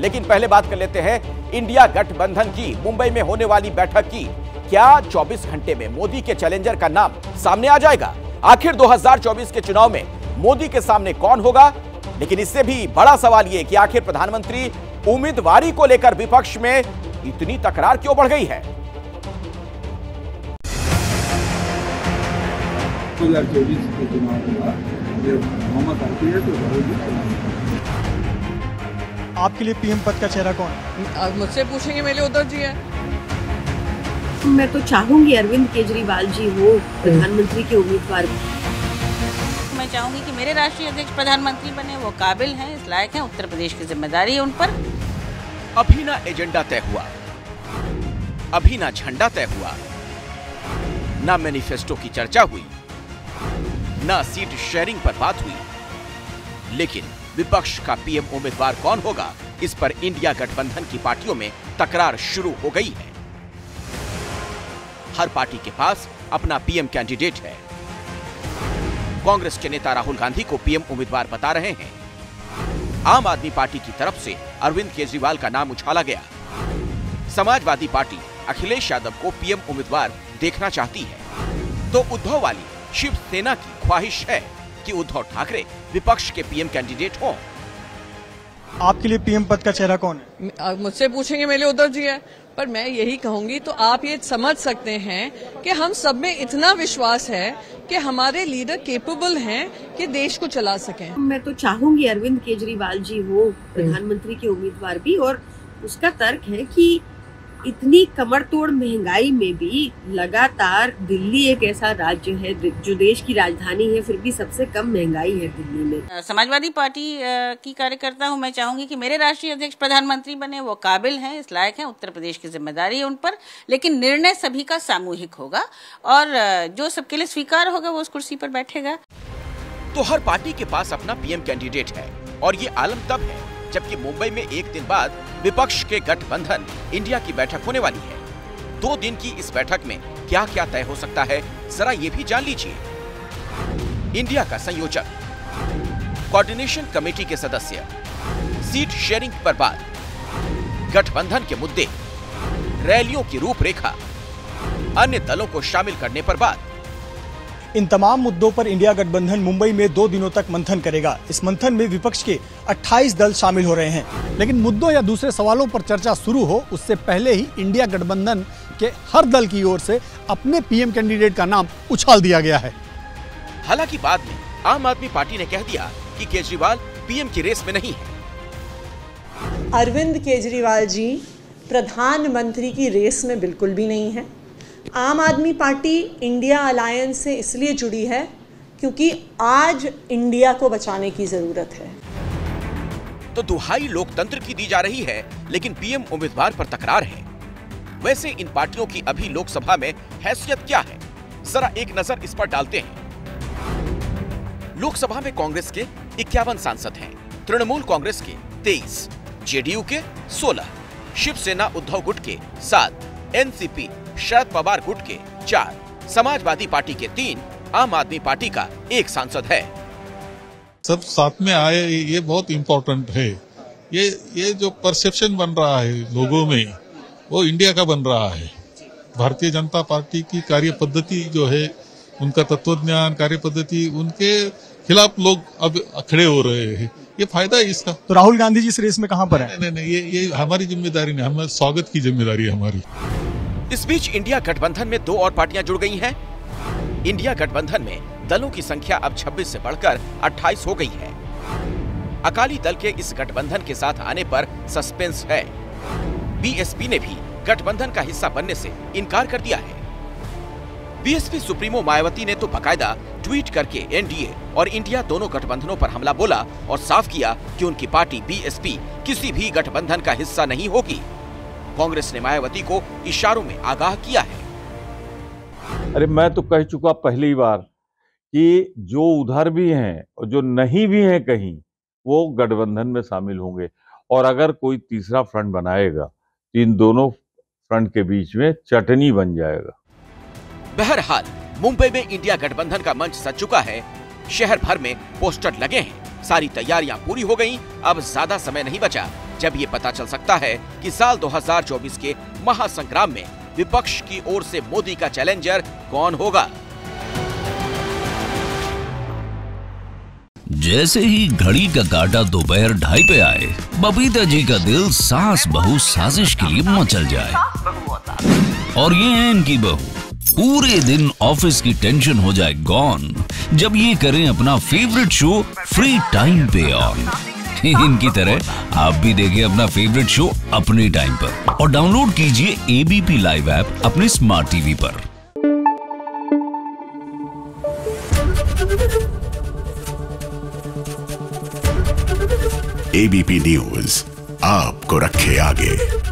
लेकिन पहले बात कर लेते हैं इंडिया गठबंधन की मुंबई में होने वाली बैठक की। क्या 24 घंटे में मोदी के चैलेंजर का नाम सामने आ जाएगा? आखिर 2024 के चुनाव में मोदी के सामने कौन होगा? लेकिन इससे भी बड़ा सवाल यह कि आखिर प्रधानमंत्री उम्मीदवारी को लेकर विपक्ष में इतनी तकरार क्यों बढ़ गई है? 2024 के चुनाव में आपके लिए पीएम पद का चेहरा कौन है? मुझसे पूछेंगे मेरे लिए उद्धव जी है। मैं तो चाहूंगी अरविंद केजरीवाल जी वो प्रधानमंत्री के उम्मीदवार। मैं चाहूंगी कि मेरे राष्ट्रीय अध्यक्ष प्रधानमंत्री बने, वो काबिल हैं, इस लायक हैं, उत्तर प्रदेश की जिम्मेदारी है उन पर। अभी ना एजेंडा तय हुआ, अभी ना झंडा तय हुआ, ना मैनिफेस्टो की चर्चा हुई, ना सीट शेयरिंग पर बात हुई, लेकिन विपक्ष का पीएम उम्मीदवार कौन होगा इस पर इंडिया गठबंधन की पार्टियों में तकरार शुरू हो गई है। हर पार्टी के पास अपना पीएम कैंडिडेट है। कांग्रेस के नेता राहुल गांधी को पीएम उम्मीदवार बता रहे हैं। आम आदमी पार्टी की तरफ से अरविंद केजरीवाल का नाम उछाला गया। समाजवादी पार्टी अखिलेश यादव को पीएम उम्मीदवार देखना चाहती है, तो उद्धव वाली शिवसेना की ख्वाहिश है कि उद्धव ठाकरे विपक्ष के पीएम कैंडिडेट हों। आपके लिए पीएम पद का चेहरा कौन है? मुझसे पूछेंगे मेरे लिए उद्धव जी है। पर मैं यही कहूंगी, तो आप ये समझ सकते हैं कि हम सब में इतना विश्वास है कि हमारे लीडर केपेबल हैं कि देश को चला सकें। मैं तो चाहूंगी अरविंद केजरीवाल जी वो प्रधानमंत्री के उम्मीदवार भी, और उसका तर्क है कि इतनी कमरतोड़ महंगाई में भी लगातार दिल्ली एक ऐसा राज्य है जो देश की राजधानी है, फिर भी सबसे कम महंगाई है दिल्ली में। समाजवादी पार्टी की कार्यकर्ता हूँ, मैं चाहूंगी कि मेरे राष्ट्रीय अध्यक्ष प्रधानमंत्री बने, वो काबिल हैं, इस लायक हैं, उत्तर प्रदेश की जिम्मेदारी है उन पर, लेकिन निर्णय सभी का सामूहिक होगा और जो सबके लिए स्वीकार होगा वो उस कुर्सी पर बैठेगा। तो हर पार्टी के पास अपना पीएम कैंडिडेट है और ये आलम तब है जबकि मुंबई में एक दिन बाद विपक्ष के गठबंधन इंडिया की बैठक होने वाली है। 2 दिन की इस बैठक में क्या क्या तय हो सकता है, जरा ये भी जान लीजिए। इंडिया का संयोजक, कोऑर्डिनेशन कमेटी के सदस्य, सीट शेयरिंग पर बात, गठबंधन के मुद्दे, रैलियों की रूपरेखा, अन्य दलों को शामिल करने पर बात। इन तमाम मुद्दों पर इंडिया गठबंधन मुंबई में 2 दिनों तक मंथन करेगा। इस मंथन में विपक्ष के 28 दल शामिल हो रहे हैं, लेकिन मुद्दों या दूसरे सवालों पर चर्चा शुरू हो उससे पहले ही इंडिया गठबंधन के हर दल की ओर से अपने पीएम कैंडिडेट का नाम उछाल दिया गया है। हालांकि बाद में आम आदमी पार्टी ने कह दिया कि केजरीवाल पीएम की रेस में नहीं है। अरविंद केजरीवाल जी प्रधानमंत्री की रेस में बिल्कुल भी नहीं है। आम आदमी पार्टी इंडिया अलायंस से इसलिए जुड़ी है क्योंकि आज इंडिया को बचाने की जरूरत है। तो दुहाई लोकतंत्र की दी जा रही है, लेकिन पीएम उम्मीदवार पर तकरार है। वैसे इन पार्टियों की अभी लोकसभा में हैसियत क्या है, जरा एक नजर इस पर डालते हैं। लोकसभा में कांग्रेस के 51 सांसद हैं, तृणमूल कांग्रेस के 23, जेडीयू के 16, शिवसेना उद्धव गुट के 7, एनसीपी शरद पवार गुट के 4, समाजवादी पार्टी के 3, आम आदमी पार्टी का 1 सांसद है। सब साथ में आए, ये बहुत इम्पोर्टेंट है। ये जो परसेप्शन बन रहा है लोगों में, वो इंडिया का बन रहा है। भारतीय जनता पार्टी की कार्य पद्धति जो है, उनका तत्वज्ञान, कार्य पद्धति, उनके खिलाफ लोग अब खड़े हो रहे हैं। ये फायदा है इसका। तो राहुल गांधी जी इस रेस में कहाँ पर है? नहीं, ये हमारी जिम्मेदारी नहीं, हमारे स्वागत की जिम्मेदारी है हमारी। इस बीच इंडिया गठबंधन में 2 और पार्टियां जुड़ गई हैं। इंडिया गठबंधन में दलों की संख्या अब 26 से बढ़कर 28 हो गई है। अकाली दल के इस गठबंधन के साथ आने पर सस्पेंस है। बीएसपी ने भी गठबंधन का हिस्सा बनने से इनकार कर दिया है। बीएसपी सुप्रीमो मायावती ने तो बाकायदा ट्वीट करके एनडीए और इंडिया दोनों गठबंधनों पर हमला बोला और साफ किया कि उनकी पार्टी बीएसपी किसी भी गठबंधन का हिस्सा नहीं होगी। कांग्रेस ने मायावती को इशारों में आगाह किया है। अरे मैं तो कह चुका पहली बार कि जो उधर भी हैं और जो नहीं भी हैं कहीं, वो गठबंधन में शामिल होंगे, और अगर कोई तीसरा फ्रंट बनाएगा तो इन दोनों फ्रंट के बीच में चटनी बन जाएगा। बहरहाल मुंबई में इंडिया गठबंधन का मंच सज चुका है। शहर भर में पोस्टर लगे हैं, सारी तैयारियां पूरी हो गईं, अब ज्यादा समय नहीं बचा। जब ये पता चल सकता है कि साल 2024 के महासंग्राम में विपक्ष की ओर से मोदी का चैलेंजर कौन होगा। जैसे ही घड़ी का काटा दोपहर 2:30 पे आए, बबीता जी का दिल सास बहू साजिश के लिए मचल जाए। और ये है इनकी बहू, पूरे दिन ऑफिस की टेंशन हो जाए गॉन जब ये करें अपना फेवरेट शो फ्री टाइम पे ऑन। इनकी तरह आप भी देखें अपना फेवरेट शो अपने टाइम पर और डाउनलोड कीजिए एबीपी लाइव ऐप अपने स्मार्ट टीवी पर। एबीपी न्यूज आपको रखे आगे।